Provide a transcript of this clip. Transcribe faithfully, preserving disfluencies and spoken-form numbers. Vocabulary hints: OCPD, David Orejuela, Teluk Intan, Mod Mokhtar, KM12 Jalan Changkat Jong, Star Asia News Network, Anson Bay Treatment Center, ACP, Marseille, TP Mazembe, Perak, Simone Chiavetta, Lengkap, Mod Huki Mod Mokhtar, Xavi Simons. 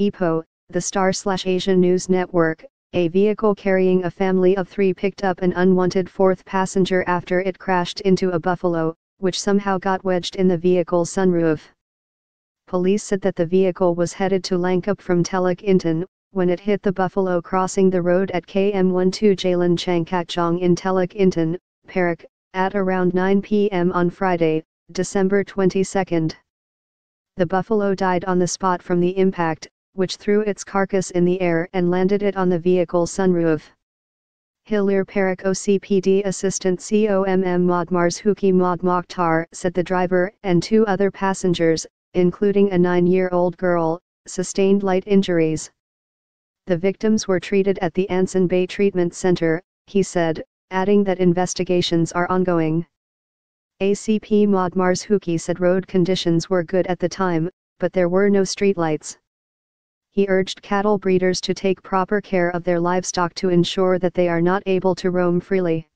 I P O, the Star Asia News Network, a vehicle carrying a family of three picked up an unwanted fourth passenger after it crashed into a buffalo, which somehow got wedged in the vehicle's sunroof. Police said that the vehicle was headed to Lengkap from Teluk Intan when it hit the buffalo crossing the road at K M twelve Jalan Changkat Jong in Teluk Intan, Perak, at around nine p m on Friday, December twenty-second. The buffalo died on the spot from the impact, which threw its carcass in the air and landed it on the vehicle's sunroof. Hilir Perak O C P D Assistant C O M M Mod Huki Mod Mokhtar said the driver and two other passengers, including a nine-year-old girl, sustained light injuries. The victims were treated at the Anson Bay Treatment Center, he said, adding that investigations are ongoing. A C P Mod Huki said road conditions were good at the time, but there were no streetlights. He urged cattle breeders to take proper care of their livestock to ensure that they are not able to roam freely.